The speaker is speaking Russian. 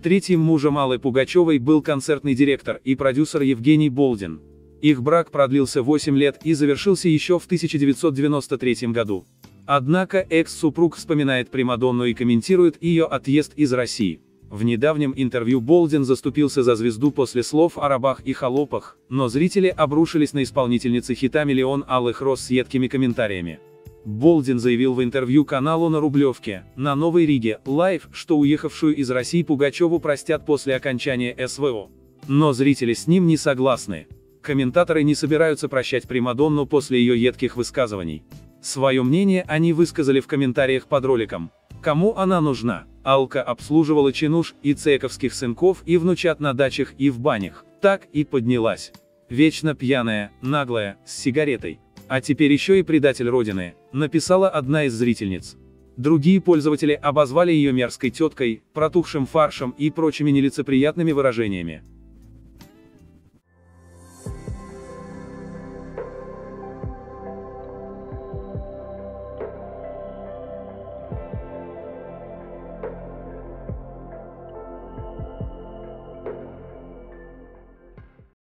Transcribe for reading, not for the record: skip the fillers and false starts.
Третьим мужем Аллы Пугачевой был концертный директор и продюсер Евгений Болдин. Их брак продлился 8 лет и завершился еще в 1993 году. Однако экс-супруг вспоминает Примадонну и комментирует ее отъезд из России. В недавнем интервью Болдин заступился за звезду после слов о рабах и холопах, но зрители обрушились на исполнительницы хита «Миллион алых роз» с едкими комментариями. Болдин заявил в интервью каналу на Рублевке, на Новой Риге, лайв, что уехавшую из России Пугачеву простят после окончания СВО. Но зрители с ним не согласны. Комментаторы не собираются прощать Примадонну после ее едких высказываний. Свое мнение они высказали в комментариях под роликом. Кому она нужна? Алка обслуживала чинуш и цейковских сынков и внучат на дачах и в банях. Так и поднялась. Вечно пьяная, наглая, с сигаретой. А теперь еще и предатель родины, написала одна из зрительниц. Другие пользователи обозвали ее мерзкой теткой, протухшим фаршем и прочими нелицеприятными выражениями.